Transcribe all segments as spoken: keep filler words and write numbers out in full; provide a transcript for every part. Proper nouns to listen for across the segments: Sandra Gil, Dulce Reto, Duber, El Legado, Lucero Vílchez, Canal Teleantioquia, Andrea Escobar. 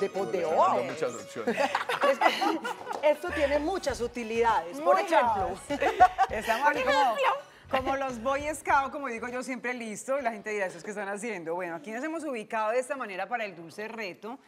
de poderones. Muchas opciones. Esto tiene muchas utilidades. Muchas. Por ejemplo, estamos como, como los Boy Scouts, como digo yo, siempre listo, y la gente dirá, ¿esos qué están haciendo? Bueno, aquí nos hemos ubicado de esta manera para el Dulce Reto.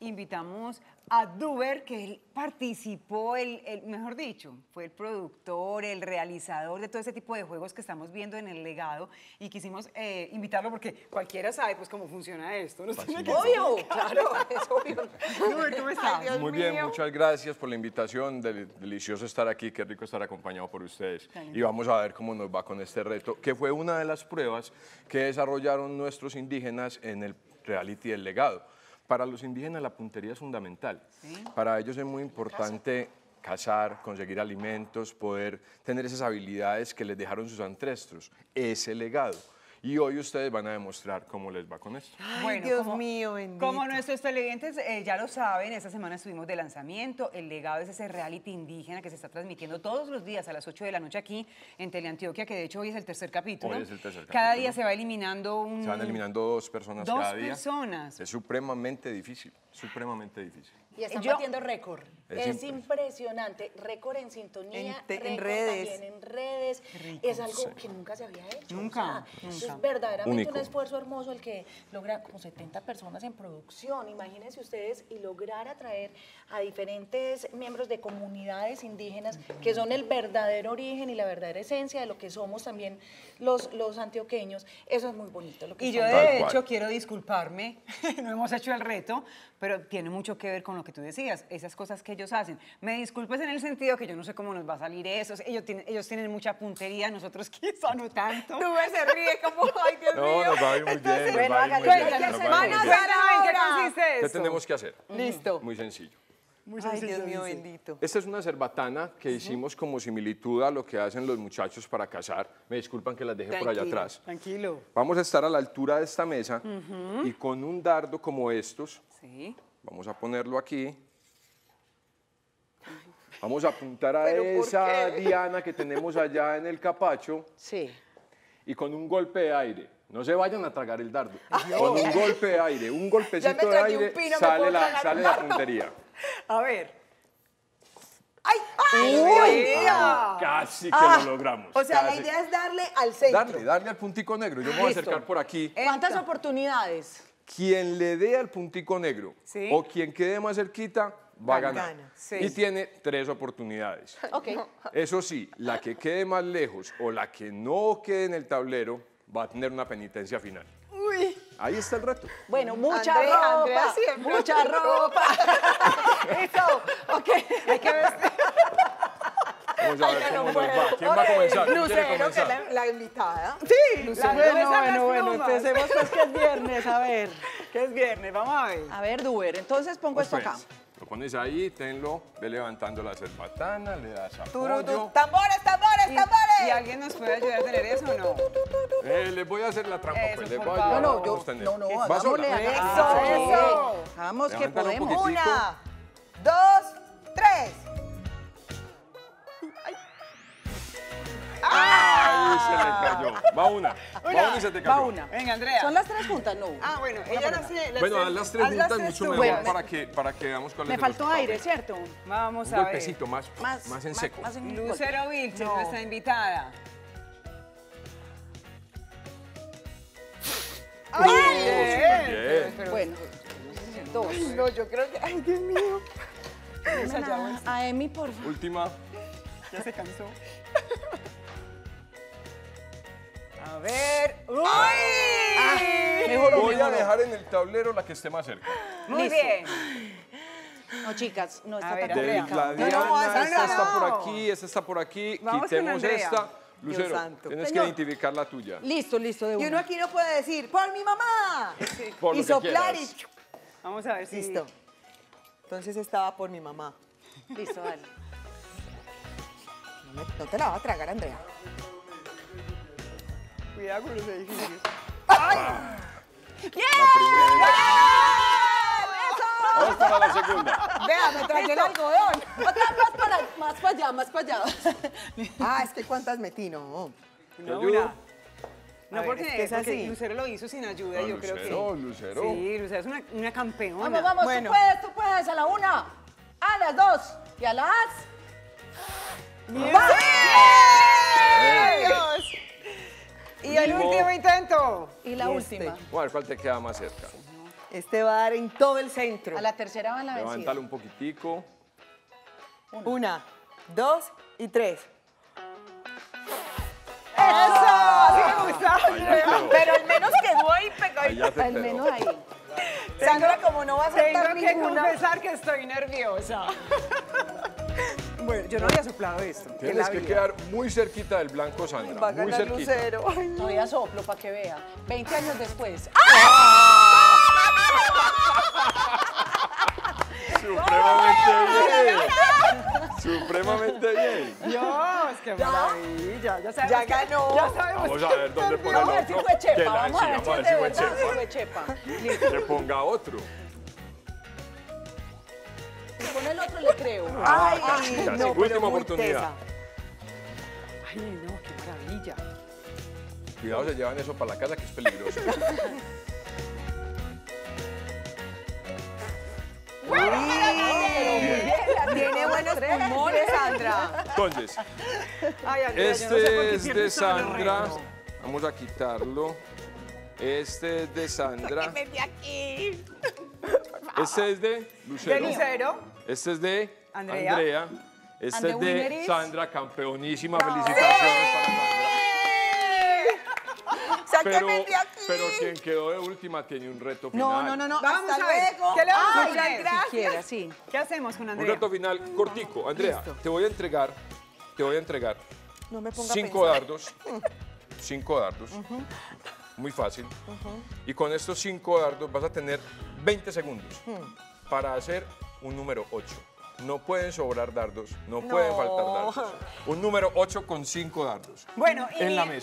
Invitamos a Duber, que él participó, el, el, mejor dicho, fue el productor, el realizador de todo este tipo de juegos que estamos viendo en El Legado, y quisimos eh, invitarlo porque cualquiera sabe pues cómo funciona esto. ¿No? Tiene que obvio, explicar. Claro, es obvio. Duber, ¿cómo estás? Ay, muy bien, mío. Muchas gracias por la invitación, del, delicioso estar aquí, qué rico estar acompañado por ustedes. También. Y vamos a ver cómo nos va con este reto, que fue una de las pruebas que desarrollaron nuestros indígenas en el reality El Legado. Para los indígenas la puntería es fundamental. ¿Sí? Para ellos es muy importante cazar, conseguir alimentos, poder tener esas habilidades que les dejaron sus ancestros, ese legado. Y hoy ustedes van a demostrar cómo les va con esto. Ay, bueno, Dios como, mío, bendito. Como nuestros televidentes eh, ya lo saben, esta semana estuvimos de lanzamiento. El Legado es ese reality indígena que se está transmitiendo todos los días a las ocho de la noche aquí en Teleantioquia, que de hecho hoy es el tercer capítulo. Hoy es el tercer capítulo. Cada día se va eliminando un... Se van eliminando dos personas dos cada día. Dos personas. Es supremamente difícil, supremamente difícil. Y están Yo, batiendo récord. Es, es impresionante. Récord en sintonía, en, te, en redes. También en redes. Rico, es algo sí. que nunca se había hecho. Nunca. O sea, nunca. Es verdaderamente Único. un esfuerzo hermoso el que logra como setenta personas en producción. Imagínense ustedes y lograr atraer a diferentes miembros de comunidades indígenas que son el verdadero origen y la verdadera esencia de lo que somos también los, los antioqueños. Eso es muy bonito. Lo que y yo, de hecho, cual. quiero disculparme. No hemos hecho el reto, pero tiene mucho que ver con lo que tú decías, esas cosas que ellos hacen. Me disculpes en el sentido que yo no sé cómo nos va a salir eso. Ellos tienen, ellos tienen mucha puntería, nosotros quizá no tanto. Tú me se ríe como, ay, Dios no, mío. No, nos va a ir muy Entonces, bien. Bueno, hagan ¿en qué consiste esto? ¿Qué tenemos que hacer? Listo. Muy sencillo. Muy sencillo. Ay, Dios mío, bendito. Esta es una cerbatana que hicimos como similitud a lo que hacen los muchachos para cazar. Me disculpan que las deje tranquilo, por allá atrás. Tranquilo. Vamos a estar a la altura de esta mesa uh-huh. y con un dardo como estos. Sí. Vamos a ponerlo aquí. Vamos a apuntar a esa diana que tenemos allá en el capacho. Sí. Y con un golpe de aire. No se vayan a tragar el dardo. Ay, con un golpe de aire, un golpecito de aire, pino, sale, la, sale la puntería. A ver. ¡Ay! ¡Ay! Uy, ah, casi que ah, lo logramos. O sea, casi. la idea es darle al centro. Darle, darle al puntico negro. Yo me voy a acercar por aquí. ¿Cuántas Esta. oportunidades? Quien le dé al puntico negro ¿Sí? o quien quede más cerquita va a ganar. Sí. Y tiene tres oportunidades. Okay. Eso sí, la que quede más lejos o la que no quede en el tablero va a tener una penitencia final. Uy. Ahí está el reto. Bueno, mucha André, ropa. Andrea, mucha ropa. Eso. Ok. Hay que ver. Vamos a ver Ay, cómo no nos va. ¿Quién okay. va a comenzar? Lucero, que la, la invitada. Sí, Lucero. Bueno, bueno, bueno, empecemos pues que es viernes, a ver. Que es viernes, vamos a ver. A ver, Duber, entonces pongo pues esto acá. Pues, lo pones ahí, tenlo, ve levantando la cerbatana, le das apoyo. Tú, tú, ¡Tambores, tambores, y, tambores! ¿Y alguien nos puede ayudar a tener eso o no? Eh, les voy a hacer la trampa, eso, pues, les voy a ayudar. No, no, yo, no, no, hagámosle a eso, eso. Vamos, que podemos. Una, dos, tres. ¡Ah! Ahí se le cayó. Va una. una. Va una y se te cayó. Va una. Venga, Andrea. ¿Son las tres juntas? No. Ah, bueno. Ella las, las bueno, haz las tres juntas mucho mejor bueno, para, que, para que veamos cuál es el Me faltó aire, ¿cierto? Vamos a ver. Un golpecito más, más, más en seco. Más, más en Lucero Vílchez, no. nuestra invitada. ¡Ay! Bien. Bien. Bien. Bueno, dos. No, yo creo que... ¡Ay, Dios mío! A Emi, por favor. Última. Ya se cansó. A ver... ¡Uy! Ah, mejor Voy mejor. a dejar en el tablero la que esté más cerca. Muy Listo. bien. No, chicas, no está tan complicada. No, no, esta está por aquí, esta está por aquí. Vamos Quitemos esta. Lucero, tienes Señor. que identificar la tuya. Listo, listo. De una. Y uno aquí no puede decir, ¡por mi mamá! Sí. Por y soplar y... Vamos a ver si... Listo. Entonces estaba por mi mamá. Listo, dale. No, no te la vas a tragar, Andrea. Cuidado con los edificios. ¡Ay! ¡Bien! ¡Bien! ¡Eso! Vamos para la segunda. Vea, me traje el algodón. Otra más para, más para allá, más para allá. Ah, es que cuántas metí, no. Una, una. No, ver, porque es, que es porque así. Lucero lo hizo sin ayuda, no, yo Lucero, creo que... Lucero, Lucero. Sí, Lucero es una, una campeona. Vamos, vamos, bueno. tú puedes, tú puedes, a la una, a las dos y a las... ¡Bien! ¡Adiós! Y el último intento. Y la y última. Este. Bueno, ¿cuál te queda más cerca? Este va a dar en todo el centro. A la tercera va en la vencida. Levántale un poquitico. Una, una dos y tres. ¡Eso! ¡Me gusta! Pero al menos quedó ahí pegadito. Al menos ahí. Sandra, como no vas a estar ninguna... Tengo que confesar que estoy nerviosa. Bueno, yo no había soplado esto. Tienes que quedar muy cerquita del blanco, Sandra. Va a ganar Lucero. Ay, no. Todavía soplo para que vea. veinte años después. ¡Ah! Supremamente bien. Supremamente bien. Dios, qué maravilla. Ya, ya, ya ganó. Ya sabemos. Vamos a ver dónde pone el otro. Vamos a ver si fue chepa. Vamos a ver si fue chepa. Que ponga otro. Con el otro le creo. Ay, ay, ay no, última oportunidad. Ay, no, qué maravilla. Cuidado, se llevan eso para la casa, que es peligroso. Bueno, tiene buenos pulmones, Sandra. Entonces, ay, Andrea, este no sé es de Sandra. Vamos a quitarlo. Este es de Sandra. Me metí aquí. Este es de Lucero. De Lucero. Este es de Andrea. Andrea. Este es de Sandra, campeonísima. No. Felicitaciones para Sandra. Sáquenme de aquí. Pero quien quedó de última tiene un reto final. No, no, no, no. Vamos Hasta a ver. Luego. ¿Qué le vamos Ay, a poner? Gracias. Si quiera, sí. ¿Qué hacemos con Andrea? Un reto final no, cortico. Andrea, listo. te voy a entregar, te voy a entregar no me ponga cinco dardos. Cinco dardos. Uh-huh. Muy fácil. Uh-huh. Y con estos cinco dardos vas a tener veinte segundos hmm. para hacer un número ocho. No pueden sobrar dardos, no, no. pueden faltar dardos. Un número ocho con cinco dardos. Bueno, en y la mesa.